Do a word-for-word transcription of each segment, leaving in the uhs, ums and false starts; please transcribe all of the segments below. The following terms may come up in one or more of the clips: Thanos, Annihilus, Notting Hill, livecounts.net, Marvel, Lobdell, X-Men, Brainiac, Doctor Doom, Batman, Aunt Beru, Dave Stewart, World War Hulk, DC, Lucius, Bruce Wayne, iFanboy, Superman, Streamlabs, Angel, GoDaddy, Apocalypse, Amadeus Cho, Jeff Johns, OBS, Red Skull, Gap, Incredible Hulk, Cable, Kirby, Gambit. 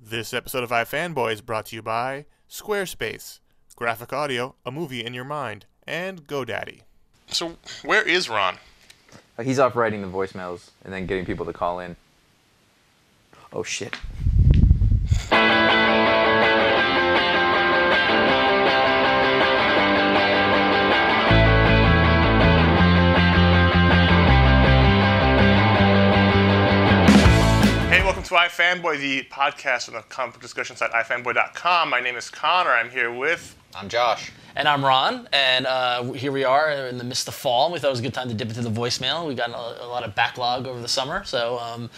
This episode of iFanboy is brought to you by Squarespace, Graphic Audio, A Movie in Your Mind, and GoDaddy. So, where is Ron? He's off writing the voicemails and then getting people to call in. Oh, shit. To iFanboy, the podcast on the comic book discussion site, i fanboy dot com. My name is Connor. I'm here with... I'm Josh. And I'm Ron. And uh, here we are in the midst of fall. We thought it was a good time to dip into the voicemail. We've gotten a, a lot of backlog over the summer. So um,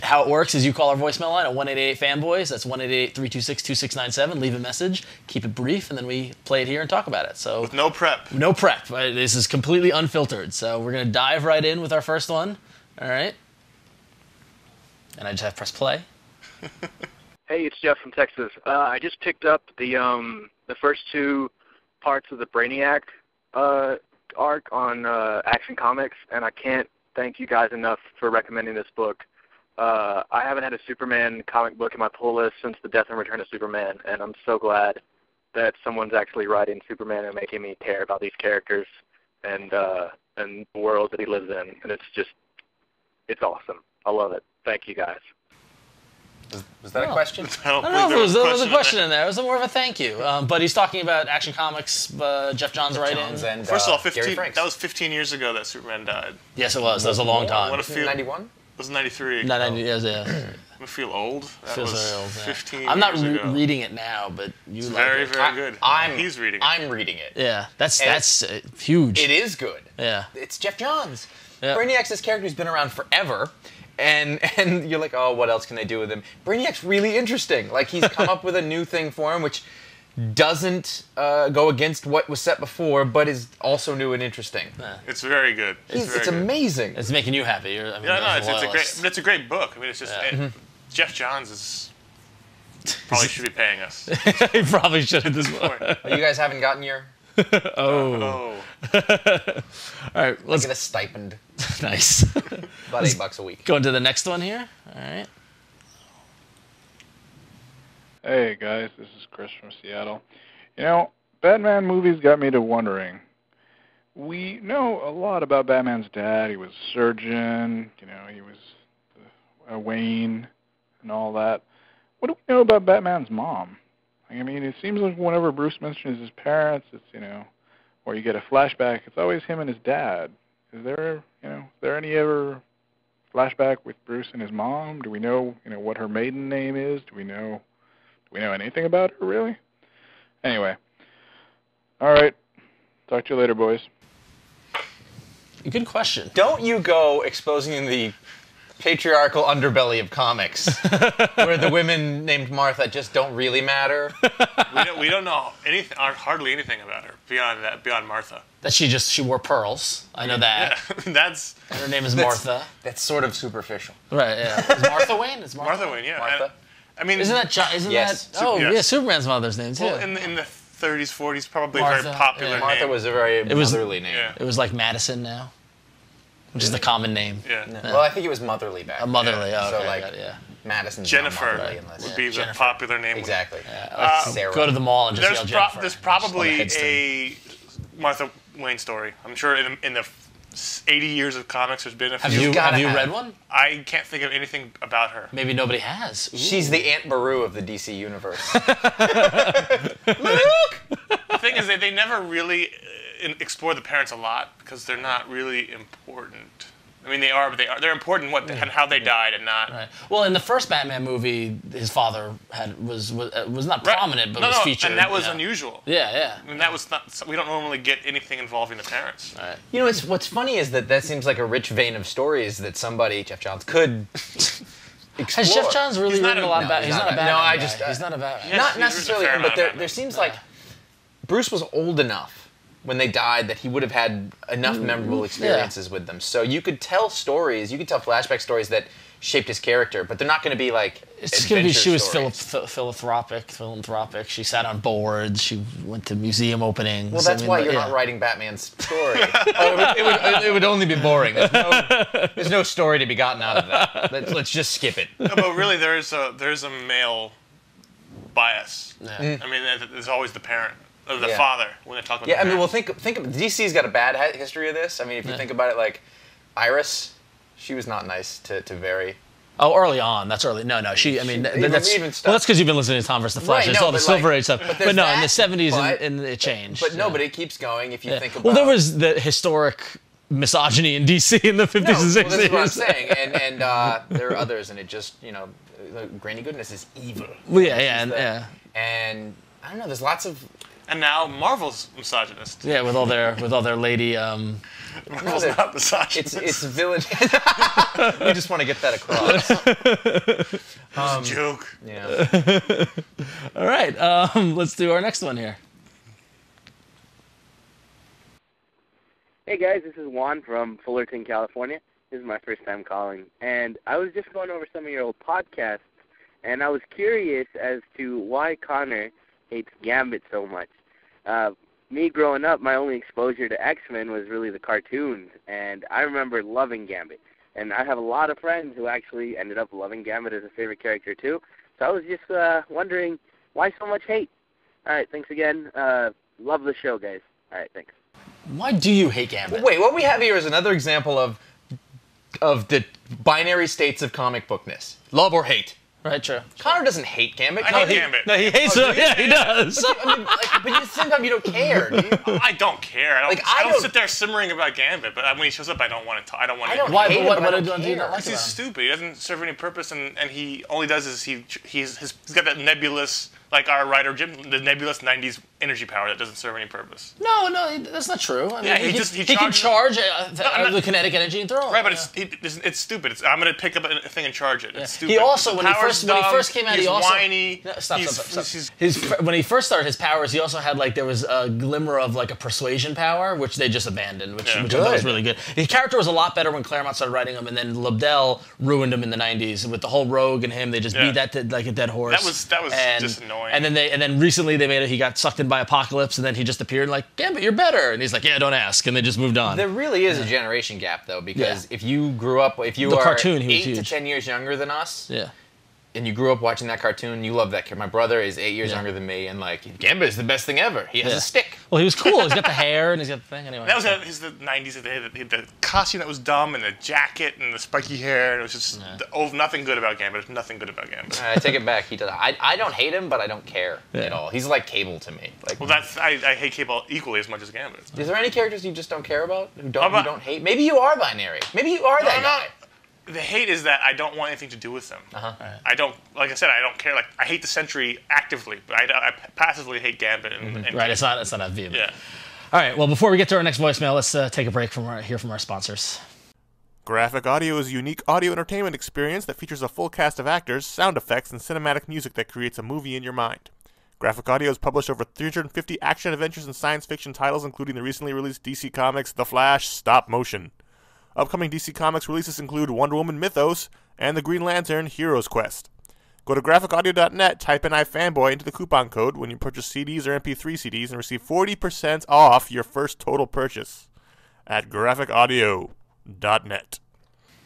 how it works is you call our voicemail line at one eight eight eight FANBOYS. That's one eight eight eight, three two six, two six nine seven. Leave a message. Keep it brief. And then we play it here and talk about it. So with no prep. No prep. Right? This is completely unfiltered. So we're going to dive right in with our first one. All right. And I just have to press play. Hey, it's Jeff from Texas. Uh, I just picked up the um, the first two parts of the Brainiac uh, arc on uh, Action Comics, and I can't thank you guys enough for recommending this book. Uh, I haven't had a Superman comic book in my pull list since the Death and Return of Superman, and I'm so glad that someone's actually writing Superman and making me care about these characters and uh, and the world that he lives in. And it's just, it's awesome. I love it. Thank you, guys. Was, was that oh. a question? I don't, I don't know if there was a question, was a question in, there. in there. It was more of a thank you. Um, but he's talking about Action Comics, uh, Jeff Johns writing. Uh, First of all, fifteen, that was fifteen years ago that Superman died. Yes, it was. That was a long time. What a few, ninety-one? It was ninety-three. No, ninety, yes, yeah. I feel old. That feels was very old. Yeah. fifteen I'm not re ago. reading it now, but you it's like very, it. very I, good. I'm, He's reading it. I'm reading it. Yeah, that's and that's uh, huge. It is good. Yeah. It's Jeff Johns. Yep. Brainiac's this character who's been around forever. And and you're like, oh, what else can they do with him? Brainiac's really interesting. Like, he's come up with a new thing for him, which doesn't uh, go against what was set before, but is also new and interesting. Yeah. It's very good. It's, very it's good. amazing. It's making you happy. You're, I mean, yeah, no, it's, it's a great. It's a great book. I mean, it's just yeah. it, mm-hmm. Jeff Johns is probably should be paying us. He probably should at this point. You guys haven't gotten your. oh. oh. All right, let's get a stipend. Nice. About eight bucks a week. Going to the next one here. All right. Hey guys, this is Chris from Seattle. You know, Batman movies got me to wondering. We know a lot about Batman's dad. He was a surgeon. You know, he was a Wayne and all that. What do we know about Batman's mom? I mean, it seems like whenever Bruce mentions his parents, it's, you know, or you get a flashback, it's always him and his dad. Is there, you know, is there any ever flashback with Bruce and his mom? Do we know, you know, what her maiden name is? Do we know, do we know anything about her, really? Anyway. All right. Talk to you later, boys. Good question. Don't you go exposing the patriarchal underbelly of comics, where the women named Martha just don't really matter. We don't, we don't know anything, hardly anything about her beyond that, beyond Martha. That she just she wore pearls. I know that. Yeah, that's and her name is Martha. That's, that's sort of superficial, right? Yeah. Is Martha Wayne. Is Martha, Martha Wayne? Yeah. Martha. And, I mean, isn't that? Isn't yes. that? Oh, yes. Yeah. Superman's mother's name too. Well, in the, in the thirties, forties, probably Martha, very popular. Yeah. Name. Martha was a very it motherly was, name. Yeah. It was like Madison now. Which is the common name. Yeah. No. Well, I think it was Motherly back then. Motherly, yeah. oh, okay. So, like, yeah, yeah. Madison's Jennifer Motherly, right. would be yeah. the Jennifer. popular name. Exactly. Yeah, like uh, Sarah. Go to the mall and just there's yell Jennifer. There's probably a Martha Wayne story. I'm sure in, in the eighty years of comics there's been a few. Have you, have you read one? I can't think of anything about her. Maybe nobody has. Ooh. She's the Aunt Beru of the D C universe. Look! The thing is, they, they never really... explore the parents a lot because they're not really important. I mean, they are, but they are. They're important what and how they died and not. Right. Well, in the first Batman movie, his father had was was, was not prominent, right. but no, was no, featured. And that was you know. unusual. Yeah, yeah. I mean, that was not. We don't normally get anything involving the parents. Right. You know, it's what's funny is that that seems like a rich vein of stories that somebody Jeff Johns could. explore. Has Jeff Johns really written a, a lot no, about? He's, he's not, not a Batman. No, I just uh, he's not a Batman. Yes, not necessarily, but there, there seems yeah. like Bruce was old enough. When they died, that he would have had enough memorable experiences yeah. with them. So you could tell stories, you could tell flashback stories that shaped his character, but they're not going to be like It's gonna be. She was philip, philanthropic. Philanthropic. She sat on boards. She went to museum openings. Well, that's I mean, why you're yeah. not writing Batman's story. oh, it, would, it, would, it would only be boring. There's no, there's no story to be gotten out of that. Let's, let's just skip it. No, but really, there's a there's a male bias. Yeah. Mm. I mean, there's always the parent. Of the yeah. father when they talk about. Yeah, the I mean, well, think think of, D C's got a bad history of this. I mean, if you yeah. think about it, like Iris, she was not nice to to Very. Oh, early on. That's early. No, no. She. I mean, she, that's even well. That's because you've been listening to Tom versus the Flash. Right, it's no, all the like, Silver Age stuff. But, but no, that, in the seventies, and it changed. But, but no, yeah. but it keeps going. If you yeah. think about. Well, there was the historic misogyny in D C in the fifties no, and sixties. Well, that's what I'm saying, and and uh, there are others, and it just you know, Granny Goodness is evil. Well, yeah, yeah, and, the, yeah. And I don't know. There's lots of. And now Marvel's misogynist. Yeah, with all their with all their lady. Um, Marvel's no, not misogynist. It's, it's villain. We just want to get that across. It's um, a joke. Yeah. All right, um, let's do our next one here. Hey guys, this is Juan from Fullerton, California. This is my first time calling, and I was just going over some of your old podcasts, and I was curious as to why Connor hates Gambit so much. Uh, me growing up, my only exposure to X-Men was really the cartoons, and I remember loving Gambit. And I have a lot of friends who actually ended up loving Gambit as a favorite character, too. So I was just uh, wondering, why so much hate? All right, thanks again. Uh, love the show, guys. All right, thanks. Why do you hate Gambit? Wait, what we have here is another example of of the binary states of comic bookness. Love or hate. Right, true. Connor doesn't hate Gambit. I no, hate he, Gambit. No, he hates oh, him. Yeah, he does. But, you, I mean, like, but you, sometimes you don't care. Do you? I don't care. I don't, like, I I don't, don't sit there simmering about Gambit. But when he shows up, I don't want to. I don't want to. I don't why, hate him, what, but I don't, I don't care. Because like he's stupid. He doesn't serve any purpose, and, and he all he does is he he's his, he's got that nebulous like our writer Jim the nebulous nineties energy power that doesn't serve any purpose. No, no, that's not true. I mean, yeah, he, he just he, he can charge uh, no, uh, the kinetic energy and throw it. Right, but yeah. it's, he, it's stupid. It's, I'm gonna pick up a thing and charge it. It's yeah. stupid. He also when he first Dumb. When he first came out, he's he also whiny. No, stop, he's, stop, stop. His, when he first started his powers, he also had like there was a glimmer of like a persuasion power, which they just abandoned, which, yeah. which I thought was really good. His character was a lot better when Claremont started writing him, and then Lobdell ruined him in the nineties with the whole Rogue and him. They just yeah. beat that to, like a dead horse. That was that was and, just annoying. And then they and then recently they made it. He got sucked in by Apocalypse, and then he just appeared like, yeah, but you're better. And he's like, yeah, don't ask. And they just moved on. There really is yeah. a generation gap though, because yeah. if you grew up, if you the are cartoon, he eight was to ten years younger than us, yeah. and you grew up watching that cartoon, you love that character. My brother is eight years yeah. younger than me, and like, Gambit is the best thing ever. He has yeah. a stick. Well, he was cool. He's got the hair, and he's got the thing. Anyway, that was a, his, the nineties. They had the, the costume that was dumb, and the jacket, and the spiky hair. And it was just yeah. the, oh, nothing good about Gambit. There's nothing good about Gambit. I take it back. He does. I I don't hate him, but I don't care yeah. at all. He's like Cable to me. Like, well, that's I, I hate Cable equally as much as Gambit. Is there any characters you just don't care about who don't about, you don't hate? Maybe you are binary. Maybe you are no, that guy. No. The hate is that I don't want anything to do with them. Uh-huh. Right. I don't, like I said, I don't care. Like I hate the Sentry actively, but I, I passively hate Gambit. And, mm-hmm. and right, it's not, it's not vehement. Yeah. All right. Well, before we get to our next voicemail, let's uh, take a break from our, hear from our sponsors. Graphic Audio is a unique audio entertainment experience that features a full cast of actors, sound effects, and cinematic music that creates a movie in your mind. Graphic Audio has published over three hundred fifty action, adventures, and science fiction titles, including the recently released D C Comics, The Flash, Stop Motion. Upcoming D C Comics releases include Wonder Woman Mythos and the Green Lantern Heroes Quest. Go to graphic audio dot net, type in iFanboy into the coupon code when you purchase C Ds or M P three C Ds and receive forty percent off your first total purchase at graphic audio dot net.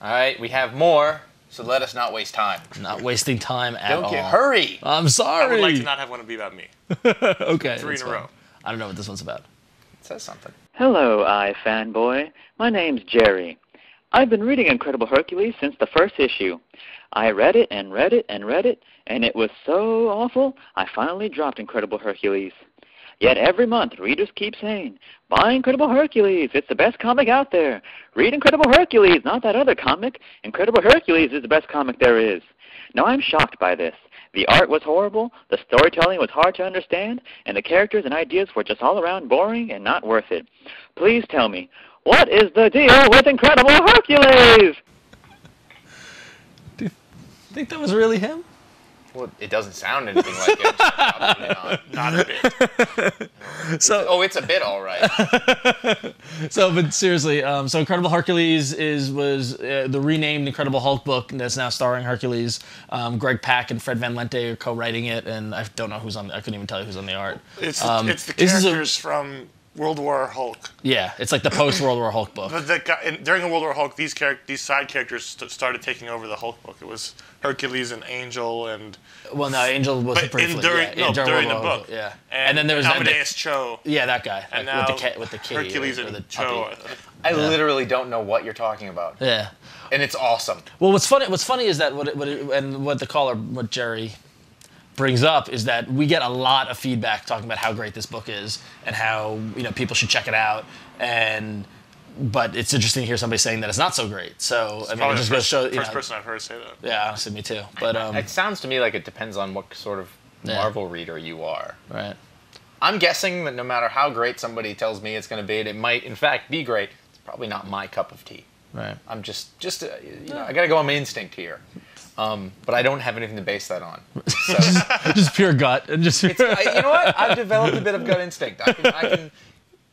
All right, we have more, so let us not waste time. Not wasting time at all. Don't get hurry. I'm sorry. I would like to not have one to be about me. Okay. Three in a row. I don't know what this one's about. It says something. Hello, iFanboy. My name's Jerry. I've been reading Incredible Hercules since the first issue. I read it and read it and read it, and it was so awful, I finally dropped Incredible Hercules. Yet every month, readers keep saying, buy Incredible Hercules, it's the best comic out there. Read Incredible Hercules, not that other comic. Incredible Hercules is the best comic there is. Now I'm shocked by this. The art was horrible, the storytelling was hard to understand, and the characters and ideas were just all around boring and not worth it. Please tell me, what is the deal with Incredible Hercules? Do you think that was really him? Well, it doesn't sound anything like it. Probably not. Not a bit. No. So, oh, it's a bit, all right. So, but seriously, um, so Incredible Hercules is was uh, the renamed Incredible Hulk book that's now starring Hercules. Um, Greg Pak and Fred Van Lente are co-writing it, and I don't know who's on. I couldn't even tell you who's on the art. It's um, the, it's the characters a, from World War Hulk. Yeah, it's like the post World War Hulk book. But the guy, and during the World War Hulk, these character these side characters st started taking over the Hulk book. It was Hercules and Angel and well, no, Angel was but briefly, in during, yeah, no, during, during the War book, Hulk, yeah. And, and then there was Amadeus Cho. Yeah, that guy. And like, now with the with the kitty, Hercules and the Cho. I, I yeah. literally don't know what you're talking about. Yeah, and it's awesome. Well, what's funny? What's funny is that what it, what it, and what the caller, what Jerry brings up is that we get a lot of feedback talking about how great this book is and how, you know, people should check it out, and but it's interesting to hear somebody saying that it's not so great. So it's I mean, it just goes show. You first know, person I've heard say that. Yeah, honestly, me too. But um, it sounds to me like it depends on what sort of yeah. Marvel reader you are. Right. I'm guessing that no matter how great somebody tells me it's going to be, it might in fact be great. It's probably not my cup of tea. Right. I'm just just uh, you know I got to go on my instinct here. Um, but I don't have anything to base that on. So. Just pure gut. And just it's, I, you know what? I've developed a bit of gut instinct. I can, I can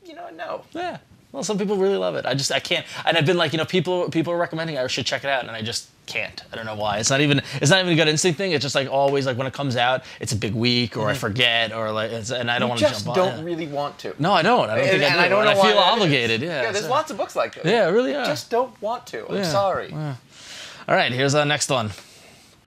you know, no. Yeah. Well, some people really love it. I just, I can't. And I've been like, you know, people people are recommending I should check it out, and I just can't. I don't know why. It's not even it's not even a gut instinct thing. It's just like always, like when it comes out, it's a big week, or I forget, or like, it's, and I don't want to jump on. I just don't really want to. No, I don't. I don't and, think and I do. I don't know and why I feel obligated. Yeah. Yeah. There's lots of books like this. Yeah, really. Yeah. Just don't want to. I'm yeah. sorry. Yeah. All right. Here's our next one.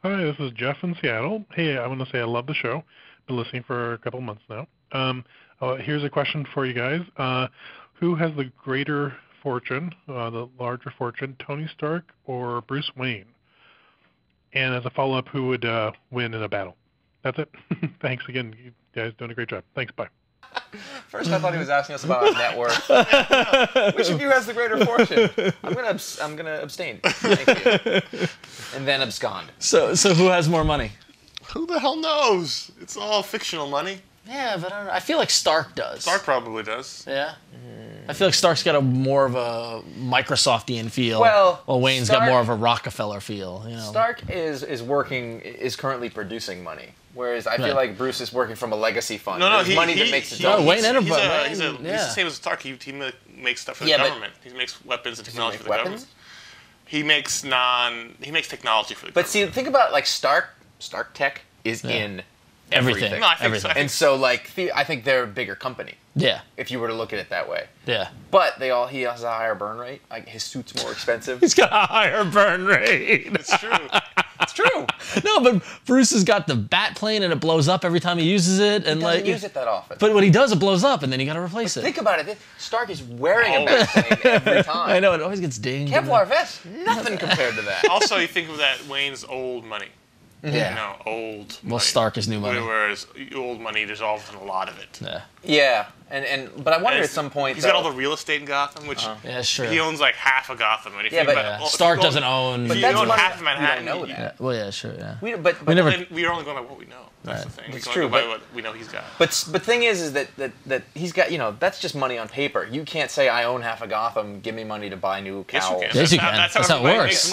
Hi, this is Jeff in Seattle. Hey, I want to say I love the show. Been listening for a couple months now. Um, uh, here's a question for you guys. Uh, who has the greater fortune, uh, the larger fortune, Tony Stark or Bruce Wayne? And as a follow-up, who would uh, win in a battle? That's it. Thanks again. You guys doing a great job. Thanks. Bye. First, I thought he was asking us about our net worth. Which of you has the greater fortune? I'm gonna, I'm gonna abstain. Thank you. And then abscond. So, so who has more money? Who the hell knows? It's all fictional money. Yeah, but I don't know. I feel like Stark does. Stark probably does. Yeah. Mm. I feel like Stark's got a more of a Microsoftian feel. Well, while Wayne's Stark, got more of a Rockefeller feel. You know? Stark is is working is currently producing money. Whereas I feel right. like Bruce is working from a legacy fund. No, no, he, money he, that makes it. No, Wayne Enterprise. He's, he's, he's, he's the same as Stark. He, he makes stuff for the yeah, government. He makes weapons and technology for the weapons? government. He makes non. He makes technology for the. But government. see, think about like Stark. Stark Tech is yeah. in everything. everything. No, I think everything. So. I think and so, like, the, I think they're a bigger company. Yeah. If you were to look at it that way. Yeah. But they all. He has a higher burn rate. Like his suit's more expensive. He's got a higher burn rate. It's true. It's true. No, but Bruce has got the bat plane and it blows up every time he uses it. And he doesn't like, use it that often. But when he does, it blows up and then you got to replace but it. Think about it. Stark is wearing oh. a bat plane every time. I know. It always gets dinged. Kevlar vest, nothing compared to that. Also, you think of that Wayne's old money. Yeah. You know, old Well, money. Stark is new money. Whereas old money, there's often a lot of it. Yeah. Yeah. And, and, but I wonder at some point. He's though, got all the real estate in Gotham, which uh, yeah, sure. he owns like half of Gotham. And if yeah, but about, yeah. well, Stark if own, doesn't own. But if you own half of Manhattan. We don't know you, that. Well, yeah, sure, yeah. We, but, but we never, we're only going by what we know. That's right. the thing. It's we true. Go by but, what we know he's got. But the thing is, is that, that that he's got, you know, that's just money on paper. You can't say, I own half of Gotham, give me money to buy new cows. Yes, you can. Yes, that's how it works.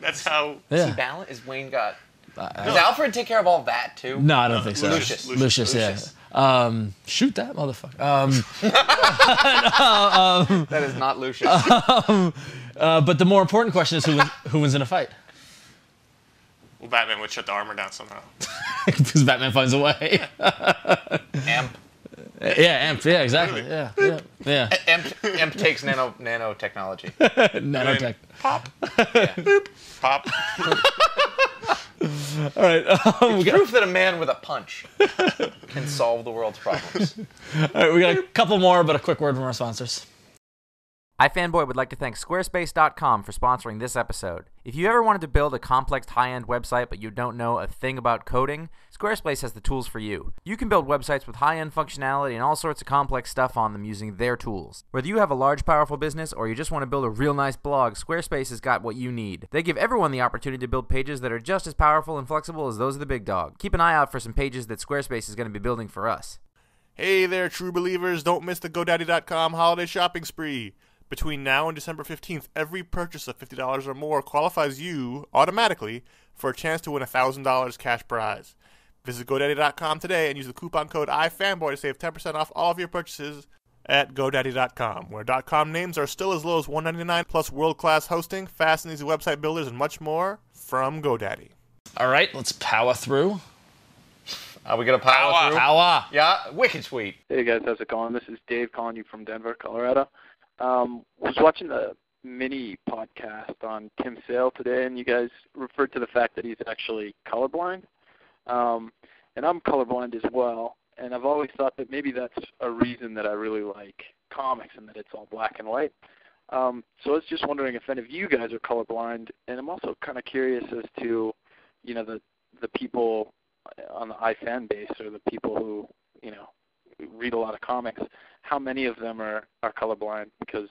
That's how. See, balance is Wayne got. Uh, Does no. Alfred take care of all that too? No, I don't no, think so. Lucius, Lucius, Lucius, Lucius. yeah. Um, shoot that motherfucker. Um, no, um, that is not Lucius. Um, uh, but the more important question is who wins, who wins in a fight? Well, Batman would shut the armor down somehow. Because Batman finds a way. Amp. Yeah, Amp. Yeah, exactly. Really? Yeah, yeah, yeah. Amp, Amp takes nano nanotechnology. Nanotech. Pop. Yeah. Boop. Pop. All right. Um, it's proof that a man with a punch can solve the world's problems. All right, we got a couple more, but a quick word from our sponsors. iFanboy would like to thank Squarespace dot com for sponsoring this episode. If you ever wanted to build a complex high-end website but you don't know a thing about coding, Squarespace has the tools for you. You can build websites with high-end functionality and all sorts of complex stuff on them using their tools. Whether you have a large, powerful business or you just want to build a real nice blog, Squarespace has got what you need. They give everyone the opportunity to build pages that are just as powerful and flexible as those of the big dog. Keep an eye out for some pages that Squarespace is going to be building for us. Hey there, true believers. Don't miss the GoDaddy dot com holiday shopping spree. Between now and December fifteenth, every purchase of fifty dollars or more qualifies you, automatically, for a chance to win a one thousand dollar cash prize. Visit GoDaddy dot com today and use the coupon code iFanboy to save ten percent off all of your purchases at GoDaddy dot com, where .com names are still as low as one ninety-nine, plus world-class hosting, fast and easy website builders, and much more from GoDaddy. All right, let's power through. Are we going to power, power through? Power. Yeah, wicked sweet. Hey, guys, how's it going? This is Dave calling you from Denver, Colorado. Um, was watching the mini podcast on Tim Sale today, and you guys referred to the fact that he's actually colorblind. Um, and I'm colorblind as well, and I've always thought that maybe that's a reason that I really like comics and that it's all black and white. Um, so I was just wondering if any of you guys are colorblind, and I'm also kind of curious as to, you know, the, the people on the iFan base or the people who, you know, read a lot of comics, how many of them are, are colorblind? Because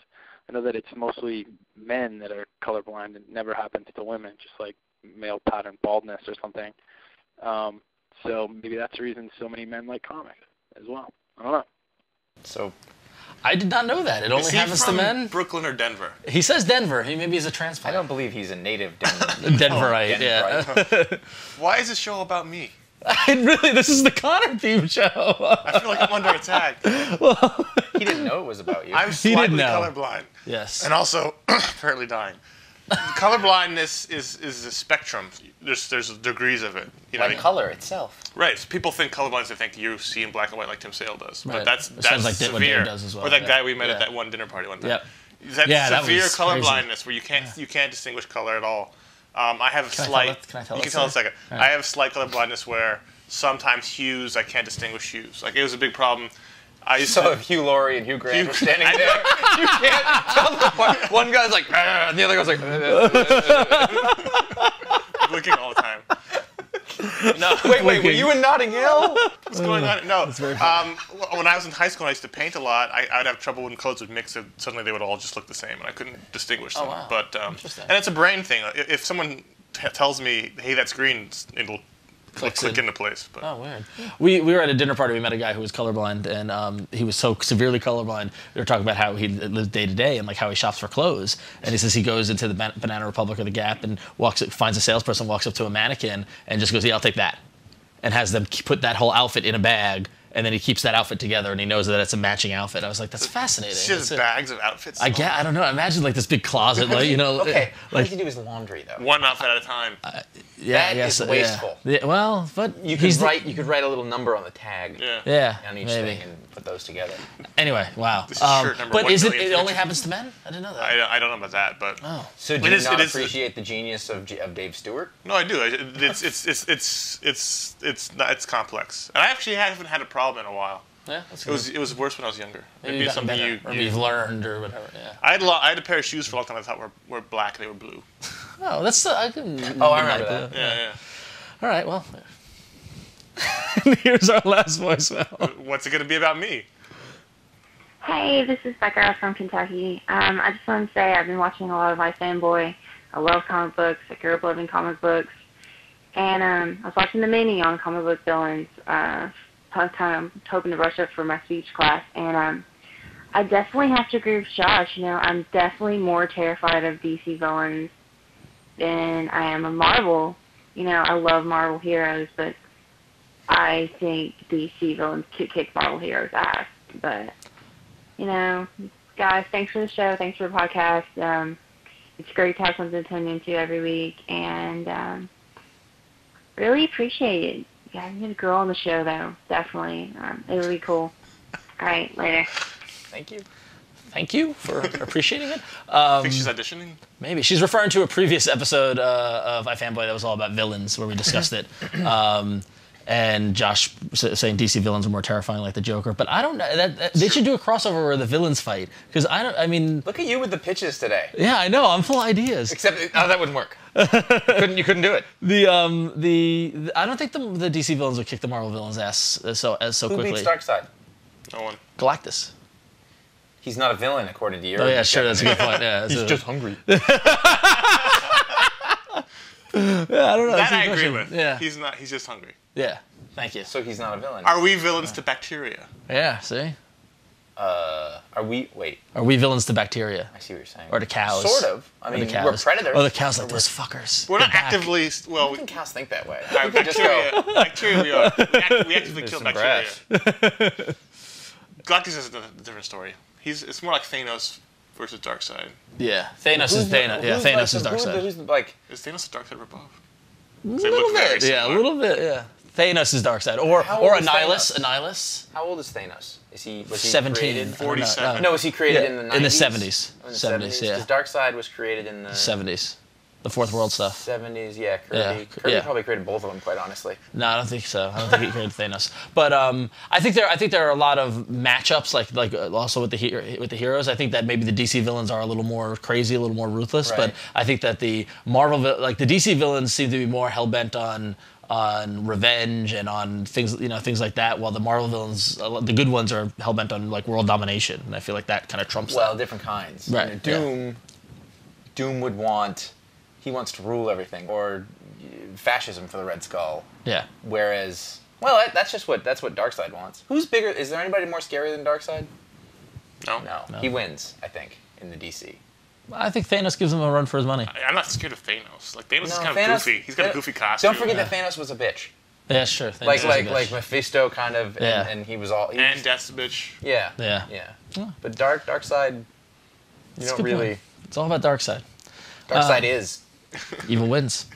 I know that it's mostly men that are colorblind, and it never happens to women, just like male pattern baldness or something. Um, so maybe that's the reason so many men like comics as well. I don't know. So I did not know that. It only happens to men. Brooklyn or Denver? He says Denver. He maybe he's a transplant. I don't believe he's a native Denver. Denverite. No, Denverite. Yeah. Why is this show about me? I really, this is the Connor theme show. I feel like I'm under attack. Well, he didn't know it was about you. I'm slightly colorblind. Yes. And also apparently dying. Colorblindness is, is a spectrum. There's there's degrees of it. You know, like I mean? Color itself. Right. So people think colorblind, they think you see in black and white like Tim Sale does. Right. But that's, that's sounds like severe. What Dave does as well. Or that yeah. guy we met yeah. at that one dinner party one time. Yep. That's yeah, severe that colorblindness where you can't yeah. you can't distinguish color at all. Um, I have a can slight. I tell that, can I tell you can tell in a second. Right. I have slight colorblindness where sometimes hues I can't distinguish hues. Like it was a big problem. I used so to, if Hugh Laurie and Hugh Grant were standing there, you can't tell them apart. One guy's like, and the other guy's like, blinking all the time. No, wait, wait, were you in Notting Hill? What's going on? No. Um, when I was in high school, and I used to paint a lot. I, I'd have trouble when clothes would mix, and suddenly they would all just look the same, and I couldn't distinguish them. Oh, wow. But um, and it's a brain thing. If someone t tells me, "Hey, that's green," it'll click in. into place. But. Oh, weird. We, we were at a dinner party. We met a guy who was colorblind, and um, he was so severely colorblind. We were talking about how he lives day to day and like how he shops for clothes. And he says he goes into the Ban Banana Republic or the Gap and walks, finds a salesperson, walks up to a mannequin, and just goes, "Yeah, I'll take that," and has them put that whole outfit in a bag. And then he keeps that outfit together, and he knows that it's a matching outfit. I was like, that's fascinating. She has bags of outfits. I get, I don't know. Imagine like this big closet, like you know. Okay, like, all you can do is laundry though. One outfit at a time. Uh, yeah, that I guess, is wasteful. Yeah. Yeah, well, but you could write, the, you could write a little number on the tag. Yeah. Yeah. On each maybe. thing and put those together. Anyway, wow. This is um, shirt number but one is it? It only happens to men? I didn't know that. I, I don't know about that, but. Oh. So do it you is, not appreciate the, the genius of G of Dave Stewart? No, I do. It's it's it's it's it's it's not, it's complex, and I actually haven't had a problem. in a while. Yeah, that's it good. was it was worse when I was younger. Maybe, Maybe something you, or you've learned or whatever. Yeah. I had a lot, I had a pair of shoes for a long time. I thought were were black. They were blue. Oh, that's uh, I can. Oh, I remember that. that. Yeah, yeah, yeah. All right. Well, here's our last voicemail. What's it going to be about me? Hey, this is Becca from Kentucky. Um, I just want to say I've been watching a lot of iFanboy. I love comic books. I grew up loving comic books, and um, I was watching the mini on comic book villains. Uh, Time hoping to rush up for my speech class, and um, I definitely have to agree with Josh. You know, I'm definitely more terrified of D C villains than I am of Marvel. You know, I love Marvel heroes, but I think D C villains could kick Marvel heroes' ass. But you know, guys, thanks for the show. Thanks for the podcast. Um, it's great to have something to tune into every week, and um, really appreciate it. Yeah, I need a girl on the show, though. Definitely. Um, it'll be cool. All right, later. Thank you. Thank you for appreciating it. Um, I think she's auditioning. Maybe. She's referring to a previous episode uh, of iFanboy that was all about villains, where we discussed it. Um, and Josh saying D C villains are more terrifying, like the Joker. But I don't know. That, that, they should do a crossover where the villains fight. Because I don't, I mean... Look at you with the pitches today. Yeah, I know. I'm full of ideas. Except, oh, that wouldn't work. couldn't, you couldn't do it. The um the, the I don't think the the D C villains would kick the Marvel villains' ass uh, so as so Who quickly. Who beats Darkseid? No one. Galactus. He's not a villain according to you. Oh yeah, sure, that's a good point. Yeah, he's a, just hungry. yeah, I don't know. That I agree question. with. Yeah, he's not. He's just hungry. Yeah, thank you. So he's not a villain. Are we villains uh, to bacteria? Yeah. See. Uh, are we, wait. Are we villains to bacteria? I see what you're saying. Or to cows. Sort of. I mean, we're predators. Or the cows like, those fuckers. We're not actively, well. I don't think cows think that way. All right, we can just go. Bacteria we are. We, act, we actively kill bacteria. Galactus is a different story. He's, it's more like Thanos versus Darkseid. Yeah, Thanos is Thanos. Yeah, Thanos is Darkseid. Like, is Thanos the Darkseid ripoff? A little bit, yeah, a little bit, yeah. Thanos is Darkseid, or or Annihilus. Annihilus. How old is Thanos? Is he was he seventeen? Forty-seven. No, was he created yeah. in the nineties? In the seventies. Oh, in the seventies, yeah. Because Darkseid was created in the seventies, the Fourth World stuff. Seventies, yeah. Kirby, yeah. Kirby yeah. probably created both of them, quite honestly. No, I don't think so. I don't think he created Thanos. But um, I think there, I think there are a lot of matchups, like like also with the with the heroes. I think that maybe the D C villains are a little more crazy, a little more ruthless. Right. But I think that the Marvel, like the D C villains, seem to be more hell bent on. on revenge and on things, you know, things like that. While the Marvel villains, the good ones, are hell bent on like world domination, and I feel like that kind of trumps. Well, that. different kinds. Right. You know, Doom. Yeah. Doom would want. He wants to rule everything, or fascism for the Red Skull. Yeah. Whereas, well, that's just what that's what Darkseid wants. Who's bigger? Is there anybody more scary than Darkseid? No. No. No. He wins, I think, in the D C. I think Thanos gives him a run for his money. I'm not scared of Thanos. Like Thanos no, is kind Thanos, of goofy. He's got a goofy costume. Don't forget yeah. that Thanos was a bitch. Yeah, sure. Thanos like like like Mephisto kind of, and, yeah. and he was all he and was, Death's a bitch. Yeah, yeah, yeah. yeah. But Dark Darkseid, you That's don't really. Point. It's all about Darkseid. Darkseid um, is evil wins.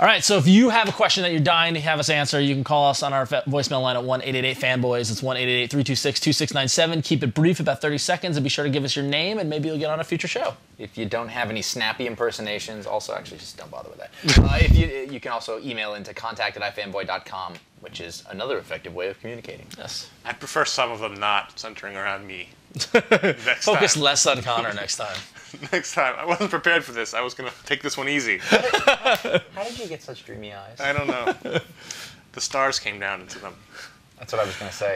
All right, so if you have a question that you're dying to have us answer, you can call us on our voicemail line at one eight eight eight FANBOYS. It's one eight eight eight, three two six, two six nine seven. Keep it brief, about thirty seconds, and be sure to give us your name, and maybe you'll get on a future show. If you don't have any snappy impersonations, also, actually, just don't bother with that. uh, if you, you can also email into contact at i fanboy dot com, which is another effective way of communicating. Yes. I prefer some of them not centering around me. Next Focus time. less on Connor next time. Next time. I wasn't prepared for this. I was going to take this one easy. How did, how did you get such dreamy eyes? I don't know. The stars came down into them. That's what I was going to say.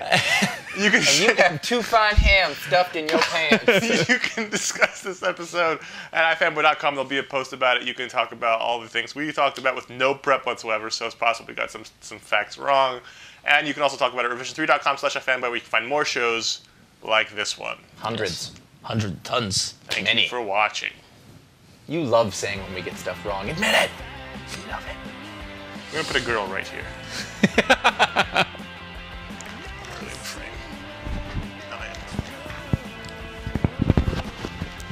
You can and you have two fine hams stuffed in your pants. You can discuss this episode at i fanboy dot com. There'll be a post about it. You can talk about all the things we talked about with no prep whatsoever, so it's possible we got some, some facts wrong. And you can also talk about it at revision three dot com slash i fanboy, where you can find more shows like this one. Hundreds. Yes. Hundred tons. Thank Many. you for watching. You love saying when we get stuff wrong. Admit it! You love it. We're gonna put a girl right here.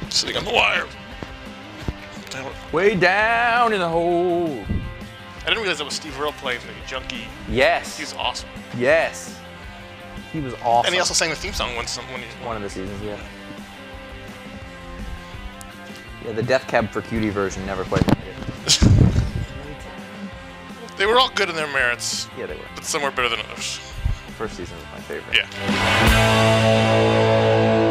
Sitting on the wire. Way down in the hole. I didn't realize that was Steve Earle playing the junkie. Yes. He's awesome. Yes. He was awesome. And he also sang the theme song once. One, one of the seasons, yeah. Yeah, the Death Cab for Cutie version never quite made it. They were all good in their merits. Yeah, they were. But some were better than others. First season was my favorite. Yeah.